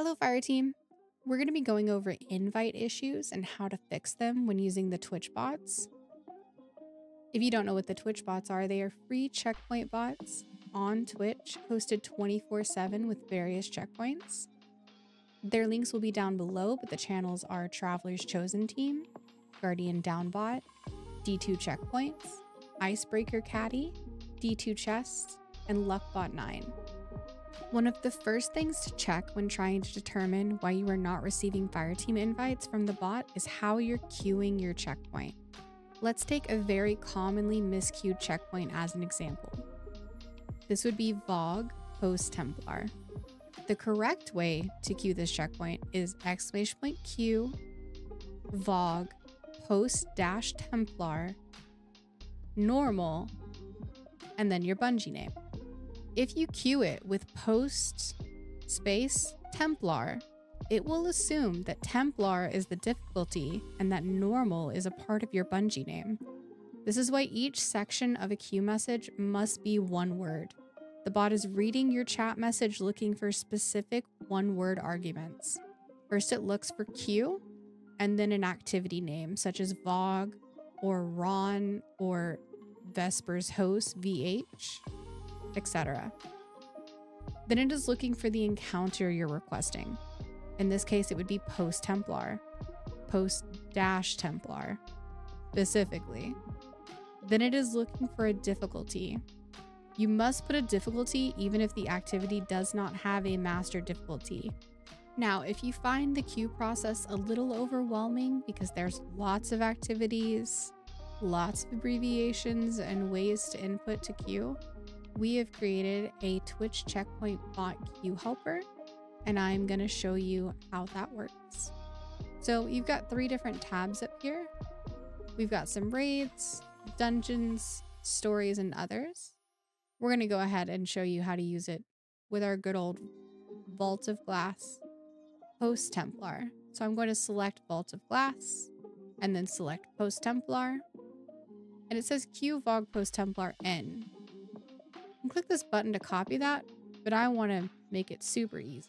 Hello, Fireteam. We're going to be going over invite issues and how to fix them when using the Twitch bots. If you don't know what the Twitch bots are, they are free checkpoint bots on Twitch, hosted 24/7 with various checkpoints. Their links will be down below, but the channels are Traveler's Chosen Team, Guardian Downbot, D2 Checkpoints, Icebreaker Caddy, D2 Chest, and Luckbot9. One of the first things to check when trying to determine why you are not receiving Fireteam invites from the bot is how you're queuing your checkpoint. Let's take a very commonly miscued checkpoint as an example. This would be VOG post Templar. The correct way to queue this checkpoint is !Q VOG post dash Templar normal and then your Bungie name. If you queue it with post space Templar, it will assume that Templar is the difficulty and that normal is a part of your Bungie name. This is why each section of a queue message must be one word. The bot is reading your chat message looking for specific one-word arguments. First, it looks for queue and then an activity name such as VOG or Ron or Vesper's host VH, etc. Then it is looking for the encounter you're requesting. In this case, it would be post Templar, post dash Templar specifically. Then it is looking for a difficulty. You must put a difficulty even if the activity does not have a master difficulty. Now, if you find the queue process a little overwhelming because there's lots of activities, lots of abbreviations and ways to input to queue, we have created a Twitch checkpoint bot queue helper, and I'm going to show you how that works. So you've got three different tabs up here. We've got some raids, dungeons, stories, and others. We're going to go ahead and show you how to use it with our good old Vault of Glass post Templar. So I'm going to select Vault of Glass and then select post Templar. And it says Q VOG post Templar N. Click this button to copy that, but I want to make it super easy.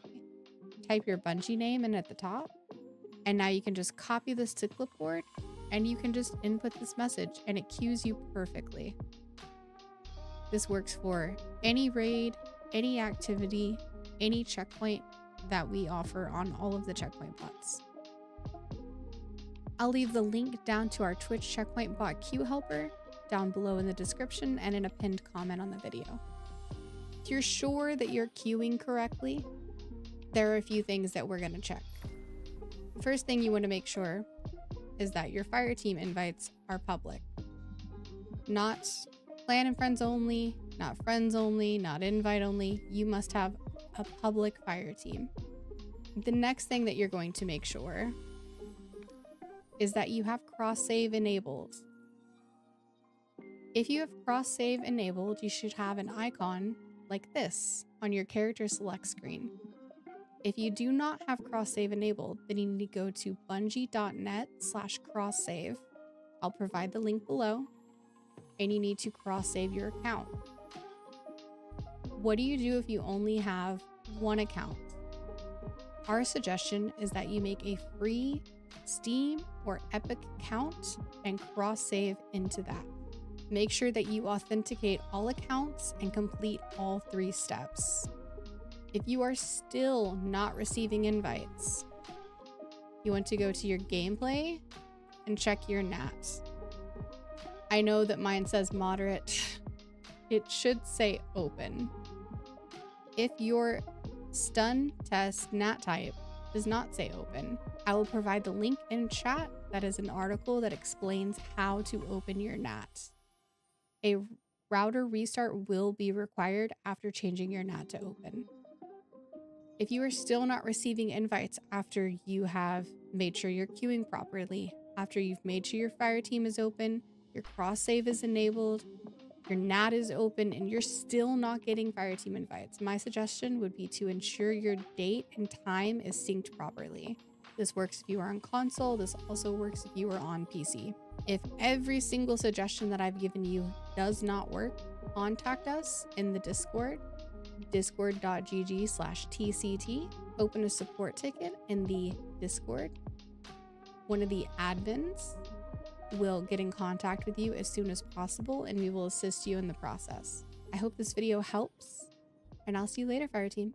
Type your Bungie name in at the top, and now you can just copy this to clipboard, and you can just input this message, and it cues you perfectly. This works for any raid, any activity, any checkpoint that we offer on all of the checkpoint bots. I'll leave the link down to our Twitch checkpoint bot queue helper down below in the description and in a pinned comment on the video. If you're sure that you're queuing correctly, there are a few things that we're going to check. The first thing you want to make sure is that your Fireteam invites are public. Not clan and friends only, not invite only. You must have a public Fireteam. The next thing that you're going to make sure is that you have cross-save enabled. If you have cross-save enabled, you should have an icon like this on your character select screen. If you do not have cross-save enabled, then you need to go to bungie.net/crosssave. I'll provide the link below, and you need to cross-save your account. What do you do if you only have one account? Our suggestion is that you make a free Steam or Epic account and cross-save into that. Make sure that you authenticate all accounts and complete all three steps. If you are still not receiving invites, you want to go to your gameplay and check your NAT. I know that mine says moderate. It should say open. If your stun test NAT type does not say open, I will provide the link in chat. That is an article that explains how to open your NAT. A router restart will be required after changing your NAT to open. If you are still not receiving invites after you have made sure you're queuing properly, after you've made sure your Fireteam is open, your cross-save is enabled, your NAT is open, and you're still not getting Fireteam invites, my suggestion would be to ensure your date and time is synced properly. This works if you are on console. This also works if you are on PC. If every single suggestion that I've given you does not work, contact us in the Discord, discord.gg/tct. open a support ticket in the Discord. One of the admins will get in contact with you as soon as possible, and we will assist you in the process. I hope this video helps, and I'll see you later, Fireteam.